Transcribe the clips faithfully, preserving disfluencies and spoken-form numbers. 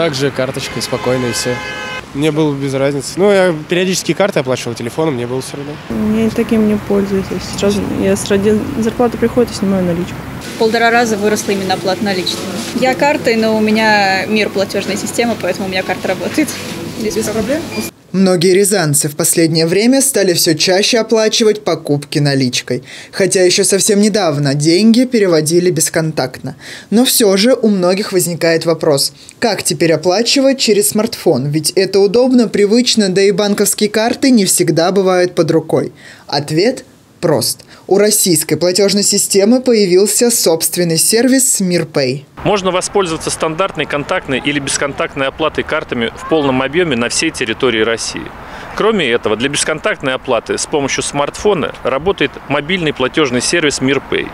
также карточкой спокойно и все. Мне было без разницы. Ну, я периодически карты оплачивал телефоном, мне было все равно. Я таким не пользуюсь. Сейчас я с зарплаты приходит и снимаю наличку. В полтора раза выросла именно оплата наличными. Я картой, но у меня МИР платежная система, поэтому у меня карта работает. Здесь без проблем. Многие рязанцы в последнее время стали все чаще оплачивать покупки наличкой. Хотя еще совсем недавно деньги переводили бесконтактно. Но все же у многих возникает вопрос, как теперь оплачивать через смартфон? Ведь это удобно, привычно, да и банковские карты не всегда бывают под рукой. Ответ прост. У российской платежной системы появился собственный сервис «Мир Pay». Можно воспользоваться стандартной, контактной или бесконтактной оплатой картами в полном объеме на всей территории России. Кроме этого, для бесконтактной оплаты с помощью смартфона работает мобильный платежный сервис «Мир Pay».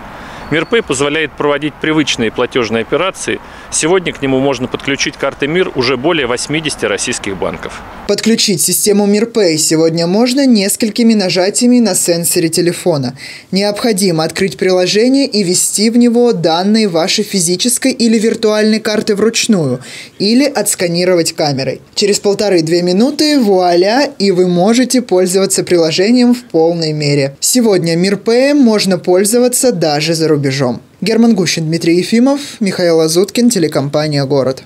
«Мир Pay» позволяет проводить привычные платежные операции. Сегодня к нему можно подключить карты «Мир» уже более восьмидесяти российских банков. Подключить систему «Мир Pay» сегодня можно несколькими нажатиями на сенсоре телефона. Необходимо открыть приложение и ввести в него данные вашей физической или виртуальной карты вручную или отсканировать камерой. Через полторы-две минуты вуаля, и вы можете пользоваться приложением в полной мере. Сегодня «Мир Pay» можно пользоваться даже за рубежом. Герман Гущин, Дмитрий Ефимов, Михаил Азуткин, телекомпания «Город».